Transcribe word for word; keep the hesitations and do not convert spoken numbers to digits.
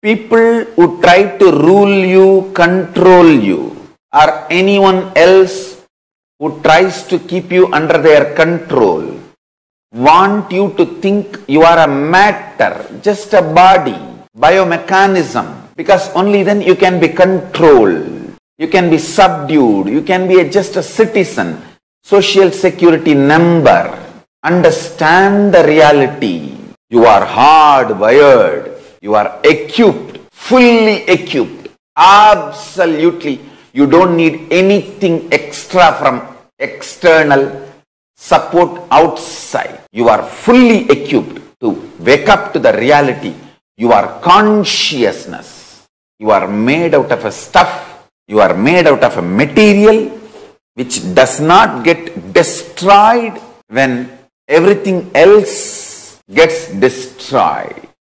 people who try to rule you, control you, or anyone else who tries to keep you under their control, want you to think you are a matter, just a body, biomechanism, because only then you can be controlled, you can be subdued, you can be a, just a citizen, social security number. Understand the reality. You are hardwired. You are equipped, fully equipped, absolutely. You don't need anything extra from external support outside. You are fully equipped to wake up to the reality. You are consciousness. You are made out of a stuff. You are made out of a material which does not get destroyed when everything else gets destroyed.